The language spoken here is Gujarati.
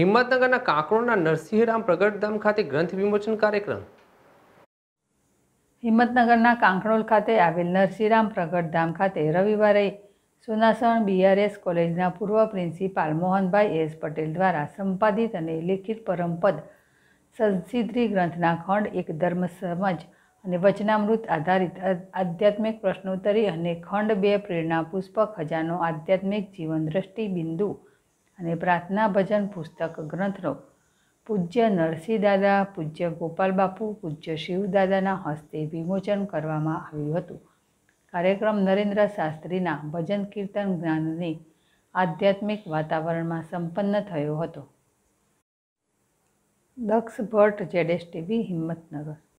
हिम्मतनगરના કાંકણોલના નરસિંહરામ પ્રગટધામ ખાતે ગ્રંથ વિમોચન કાર્યક્રમ। હિંમતનગરના કાંકણોલ ખાતે આવેલ નરસિંહરામ પ્રગટધામ ખાતે રવિવારે સોનાસણ BRS કોલેજના પૂર્વ પ્રિન્સિપાલ મોહનભાઈ એસ પટેલ દ્વારા સંપાદિત અને લેખિત પરમપદ સંસિદી ગ્રંથના ખંડ એક ધર્મ સમજ અને વચનામૃત આધારિત આધ્યાત્મિક પ્રશ્નોત્તરી અને ખંડ 2 પ્રેરણા પુષ્પક ખજાનો આધ્યાત્મિક જીવન દ્રષ્ટિ બિંદુ અને પ્રાર્થના ભજન પુસ્તક ગ્રંથનો પૂજ્ય નરસિંહ દાદા, પૂજ્ય ગોપાલ બાપુ, પૂજ્ય શિવ દાદાના હસ્તે વિમોચન કરવામાં આવ્યું હતું। કાર્યક્રમ નરેન્દ્ર શાસ્ત્રીના ભજન કીર્તન જ્ઞાનની આધ્યાત્મિક વાતાવરણમાં સંપન્ન થયો હતો। દક્ષ ભટ્ટ, ZSTV, હિંમતનગર।